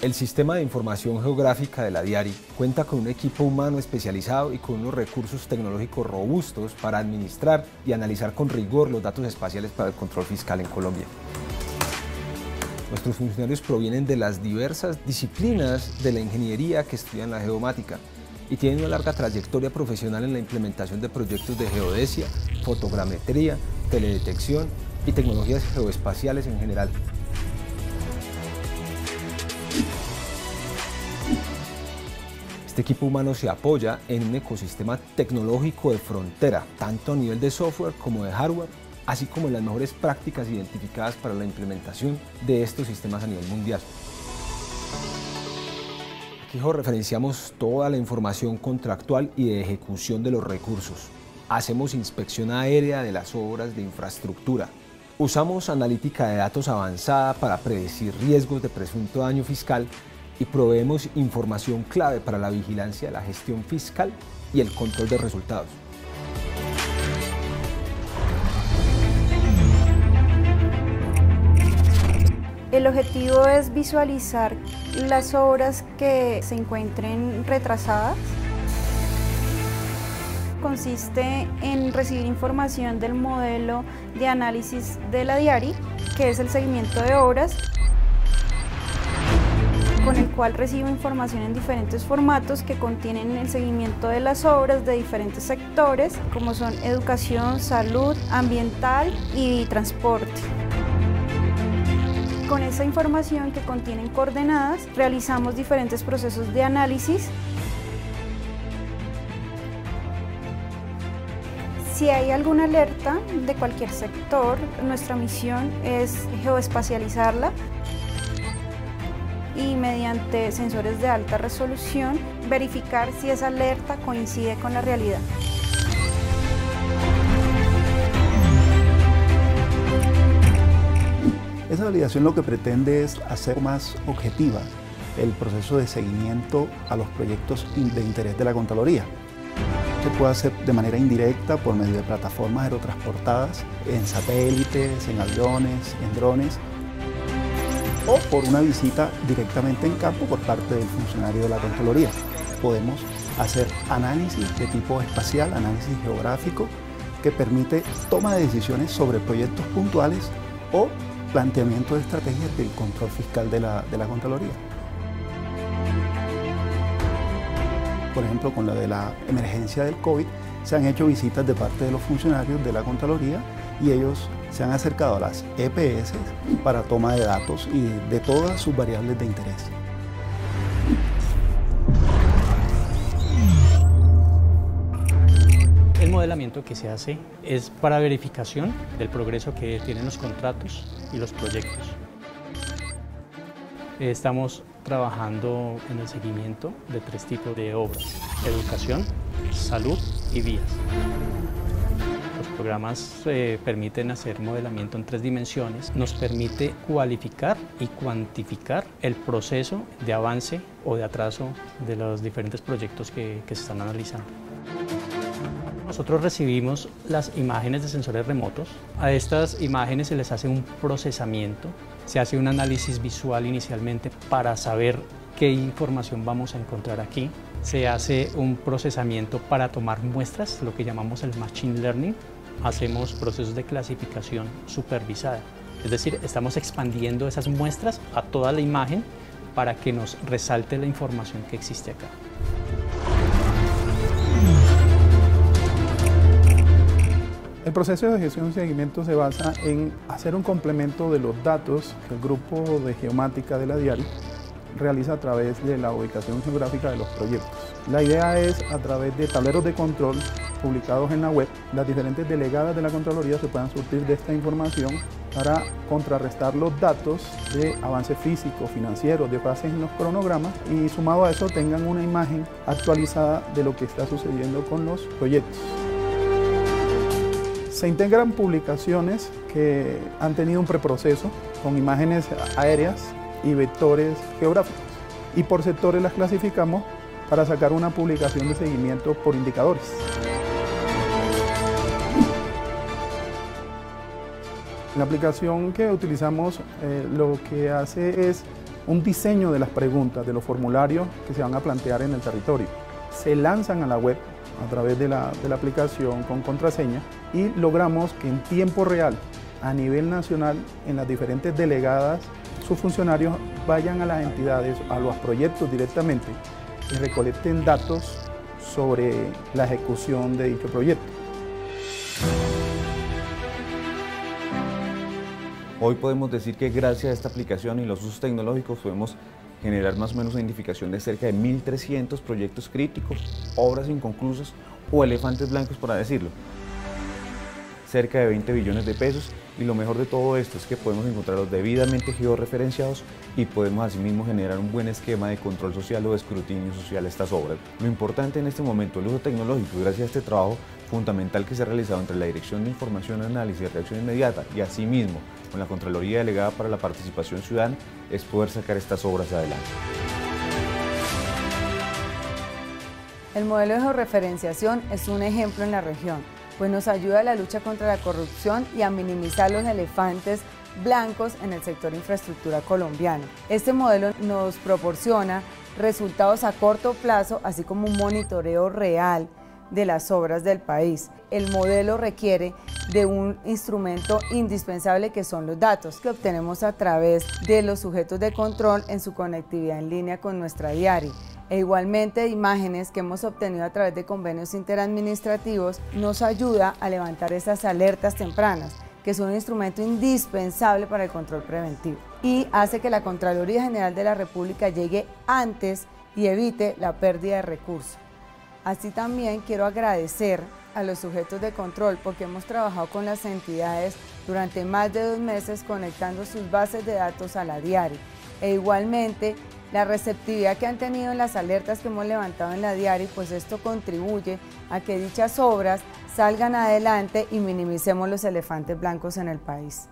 El sistema de información geográfica de la DIARI cuenta con un equipo humano especializado y con unos recursos tecnológicos robustos para administrar y analizar con rigor los datos espaciales para el control fiscal en Colombia. Nuestros funcionarios provienen de las diversas disciplinas de la ingeniería que estudian la geomática y tienen una larga trayectoria profesional en la implementación de proyectos de geodesia, fotogrametría, teledetección y tecnologías geoespaciales en general. Este equipo humano se apoya en un ecosistema tecnológico de frontera, tanto a nivel de software como de hardware, así como en las mejores prácticas identificadas para la implementación de estos sistemas a nivel mundial. Aquí referenciamos toda la información contractual y de ejecución de los recursos. Hacemos inspección aérea de las obras de infraestructura. Usamos analítica de datos avanzada para predecir riesgos de presunto daño fiscal y proveemos información clave para la vigilancia de la gestión fiscal y el control de resultados. El objetivo es visualizar las obras que se encuentren retrasadas. Consiste en recibir información del modelo de análisis de la DIARI, que es el seguimiento de obras, con el cual recibo información en diferentes formatos que contienen el seguimiento de las obras de diferentes sectores, como son educación, salud, ambiental y transporte. Con esa información que contienen coordenadas, realizamos diferentes procesos de análisis. Si hay alguna alerta de cualquier sector, nuestra misión es geoespacializarla, y mediante sensores de alta resolución, verificar si esa alerta coincide con la realidad. Esa validación lo que pretende es hacer más objetiva el proceso de seguimiento a los proyectos de interés de la Contraloría. Se puede hacer de manera indirecta por medio de plataformas aerotransportadas, en satélites, en aviones, en drones, o por una visita directamente en campo por parte del funcionario de la Contraloría. Podemos hacer análisis de tipo espacial, análisis geográfico, que permite toma de decisiones sobre proyectos puntuales o planteamiento de estrategias del control fiscal de la Contraloría. Por ejemplo, con la de la emergencia del COVID, se han hecho visitas de parte de los funcionarios de la Contraloría y ellos se han acercado a las EPS para toma de datos y de todas sus variables de interés. El modelamiento que se hace es para verificación del progreso que tienen los contratos y los proyectos. Estamos trabajando en el seguimiento de tres tipos de obras: educación, salud y vías. Los programas permiten hacer modelamiento en tres dimensiones, nos permite cualificar y cuantificar el proceso de avance o de atraso de los diferentes proyectos que se están analizando. Nosotros recibimos las imágenes de sensores remotos. A estas imágenes se les hace un procesamiento, se hace un análisis visual inicialmente para saber qué información vamos a encontrar aquí. Se hace un procesamiento para tomar muestras, lo que llamamos el machine learning. Hacemos procesos de clasificación supervisada, es decir, estamos expandiendo esas muestras a toda la imagen para que nos resalte la información que existe acá. El proceso de gestión y seguimiento se basa en hacer un complemento de los datos que el grupo de geomática de la DIARI realiza a través de la ubicación geográfica de los proyectos. La idea es, a través de tableros de control publicados en la web, las diferentes delegadas de la Contraloría se puedan surtir de esta información para contrarrestar los datos de avance físico, financiero, de fases en los cronogramas, y sumado a eso tengan una imagen actualizada de lo que está sucediendo con los proyectos. Se integran publicaciones que han tenido un preproceso con imágenes aéreas y vectores geográficos, y por sectores las clasificamos para sacar una publicación de seguimiento por indicadores. La aplicación que utilizamos lo que hace es un diseño de las preguntas, de los formularios que se van a plantear en el territorio. Se lanzan a la web a través de la aplicación con contraseña y logramos que en tiempo real, a nivel nacional, en las diferentes delegadas, sus funcionarios vayan a las entidades, a los proyectos directamente y recolecten datos sobre la ejecución de dicho proyecto. Hoy podemos decir que gracias a esta aplicación y los usos tecnológicos podemos generar más o menos una identificación de cerca de 1.300 proyectos críticos, obras inconclusas o elefantes blancos, para decirlo. Cerca de 20 billones de pesos, y lo mejor de todo esto es que podemos encontrarlos debidamente georreferenciados y podemos asimismo generar un buen esquema de control social o de escrutinio social a estas obras. Lo importante en este momento, el uso tecnológico, gracias a este trabajo fundamental que se ha realizado entre la Dirección de Información, Análisis y Reacción Inmediata y asimismo con la Contraloría Delegada para la Participación Ciudadana, es poder sacar estas obras adelante. El modelo de georreferenciación es un ejemplo en la región, pues nos ayuda a la lucha contra la corrupción y a minimizar los elefantes blancos en el sector infraestructura colombiano. Este modelo nos proporciona resultados a corto plazo, así como un monitoreo real de las obras del país. El modelo requiere de un instrumento indispensable que son los datos que obtenemos a través de los sujetos de control en su conectividad en línea con nuestra DIARI. E igualmente imágenes que hemos obtenido a través de convenios interadministrativos nos ayuda a levantar esas alertas tempranas, que es un instrumento indispensable para el control preventivo y hace que la Contraloría General de la República llegue antes y evite la pérdida de recursos. Así también quiero agradecer a los sujetos de control porque hemos trabajado con las entidades durante más de 2 meses conectando sus bases de datos a la DIARI e igualmente la receptividad que han tenido en las alertas que hemos levantado en la DIARI, pues esto contribuye a que dichas obras salgan adelante y minimicemos los elefantes blancos en el país.